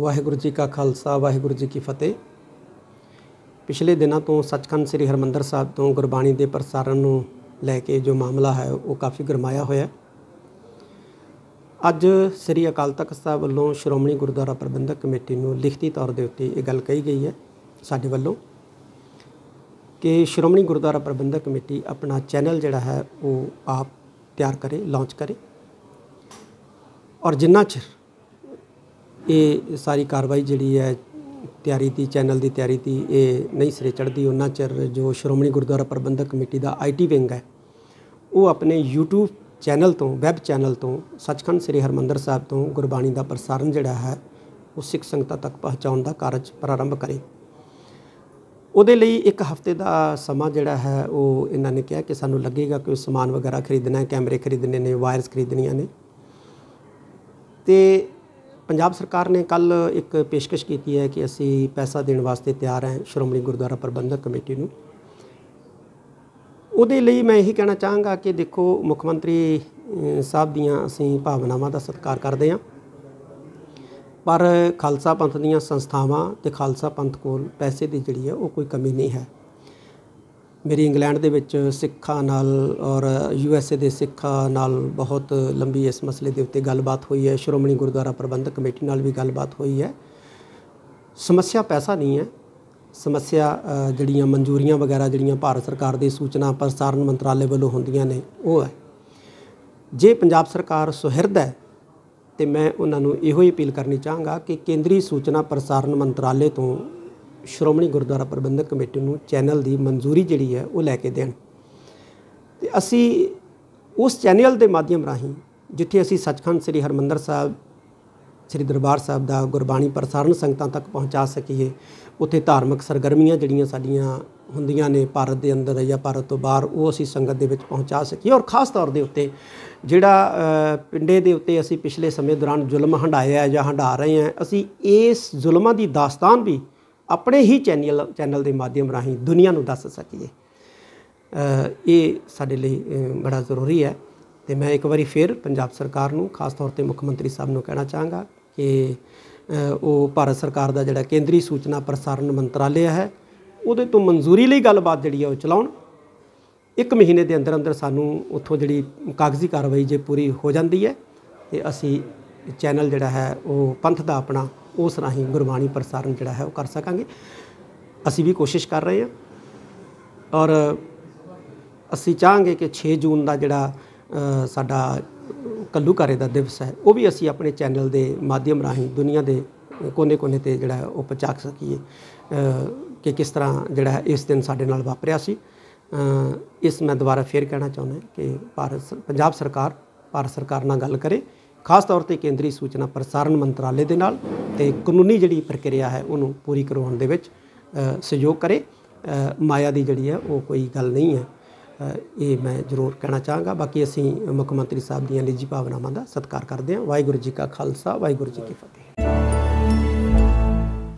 ਵਾਹਿਗੁਰੂ जी का खालसा ਵਾਹਿਗੁਰੂ जी की फतेह। पिछले ਦਿਨਾਂ ਤੋਂ ਸਚਖੰਡ श्री हरिमंदर साहब ਤੋਂ गुरबाणी ਦੇ ਪ੍ਰਸਾਰਣ ਨੂੰ ਲੈ ਕੇ जो मामला है वो काफ़ी ਗਰਮਾਇਆ ਹੋਇਆ। ਅੱਜ श्री ਅਕਾਲ ਤਖਤ साहब ਵੱਲੋਂ ਸ਼੍ਰੋਮਣੀ ਗੁਰਦੁਆਰਾ ਪ੍ਰਬੰਧਕ ਕਮੇਟੀ ਨੂੰ ਲਿਖਤੀ ਤੌਰ ਦੇ ਉੱਤੇ ਇਹ ਗੱਲ ਕਹੀ ਗਈ ਹੈ ਸਾਡੇ ਵੱਲੋਂ कि श्रोमणी गुरुद्वारा प्रबंधक कमेटी अपना चैनल जड़ा है वो आप तैयार करे, लॉन्च करे और जिन्ना चर ये सारी कार्रवाई जी है तैयारी थी, चैनल की तैयारी थी ये नहीं सिरे चढ़ती, उन्ना चर जो श्रोमणी गुरुद्वारा प्रबंधक कमेटी का IT विंग है वो अपने यूट्यूब चैनल तो वैब चैनल तो सचखंड श्री हरिमंदर साहब तो गुरबाणी का प्रसारण जोड़ा है वो सिख संगत तक पहुँचाने का कार्य प्रारंभ करे। ਉਹਦੇ ਲਈ एक हफ्ते का समा जोड़ा है वो इन्होंने कहा कि सानू लगेगा कोई समान वगैरह खरीदना है, कैमरे खरीदने ने, वायरस खरीदनिया ने। तो पंजाब सरकार ने कल एक पेशकश की है कि असी पैसा देने वास्ते तैयार हैं श्रोमणी गुरुद्वारा प्रबंधक कमेटी नूं। ਉਹਦੇ ਲਈ मैं यही कहना चाहूँगा कि देखो मुख्यमंत्री साहब दीआं असी भावनावां का सत्कार करते हैं, पर खालसा पंथ दीआं संस्थावां ते खालसा पंथ कोल पैसे की जिहड़ी है वो कोई कमी नहीं है। मेरी इंग्लैंड दे विच सिक्खां नाल और USA दे सिक्खां नाल बहुत लंबी इस मसले के उत्ते गलबात हुई है, श्रोमणी गुरुद्वारा प्रबंधक कमेटी नाल भी गलबात हुई है। समस्या पैसा नहीं है, समस्या जिहड़ियां मंजूरियां वगैरह जिहड़ियां भारत सरकार की सूचना प्रसारण मंत्रालय वालों होंदियां ने वो है। जे पंजाब सरकार सुहिरद है तो मैं उन्होंने यो ही अपील करनी चाहूँगा कि केंद्रीय सूचना प्रसारण मंत्रालय तो श्रोमणी गुरुद्वारा प्रबंधक कमेटी को चैनल की मंजूरी जिहड़ी है वो लैके देन। ते असी उस चैनल के माध्यम राही जिथे असी सचखंड श्री हरिमंदर साहब, श्री दरबार साहब का गुरबाणी प्रसारण संगतां तक पहुँचा सकीए। उत्थे धार्मिक सरगर्मियां जिहड़ियां साडियां ਹੁੰਦੀਆਂ ਨੇ भारत के अंदर या भारत तो बाहर वो असी संगत दे विच पहुँचा सकी। और खास तौर के उत्ते जिहड़ा पिंडे दे उत्ते असी पिछले समय दौरान जुल्म हंडाया या हंडा रहे हैं, असी इस जुल्मां दी दास्तान भी अपने ही चैनल के माध्यम राही दुनिया नूं दस सकीए। ये साडे लई बड़ा जरूरी है। तो मैं एक बार फिर पंजाब सरकार नूं खास तौर पर मुख्यमंत्री साहब नूं कहना चाहांगा कि वो भारत सरकार का जिहड़ा केंद्रीय सूचना प्रसारण मंत्रालय है ਉਹਦੇ ਤੋਂ मंजूरी ਲਈ ਗੱਲਬਾत ਜਿਹੜੀ ਆ ਉਹ ਚਲਾਉਣ। एक महीने के अंदर अंदर ਸਾਨੂੰ ਉੱਥੋਂ ਜਿਹੜੀ ਕਾਗਜ਼ੀ कार्रवाई जे पूरी हो जाती है तो असी चैनल ਜਿਹੜਾ ਹੈ ਉਹ पंथ ਦਾ अपना उस राही गुरबाणी प्रसारण ਜਿਹੜਾ ਹੈ ਉਹ कर सकांगे। ਅਸੀਂ भी कोशिश कर रहे हैं और ਅਸੀਂ ਚਾਹਾਂਗੇ कि 6 जून ਦਾ ਜਿਹੜਾ ਸਾਡਾ ਕੱਲੂਕਾਰੇ ਦਾ ਦਿਵਸ ਹੈ ਉਹ ਵੀ ਅਸੀਂ अपने चैनल के माध्यम राही दुनिया के कोने-कोने ਤੇ ਜਿਹੜਾ ਉਹ ਪਹੁੰਚਾ ਸਕੀਏ कि किस तरह जोड़ा है इस दिन साढ़े नाल वापरिया सी। इस मैं दोबारा फिर कहना चाहुंदा कि पंजाब सरकार भारत सरकार नाल गल करे, खास तौर पर केंद्रीय सूचना प्रसारण मंत्रालय दे नाल ते कानूनी जिहड़ी प्रक्रिया है उन्होंने पूरी करवाउण दे विच सहयोग करे। माया की जिहड़ी है वो कोई गल नहीं है, ये मैं जरूर कहना चाहांगा। बाकी असीं मुख्यमंत्री साहब दीआं निजी भावनावां दा सत्कार करदे हां। वाहिगुरू जी का खालसा वाहिगुरू जी की फतेह।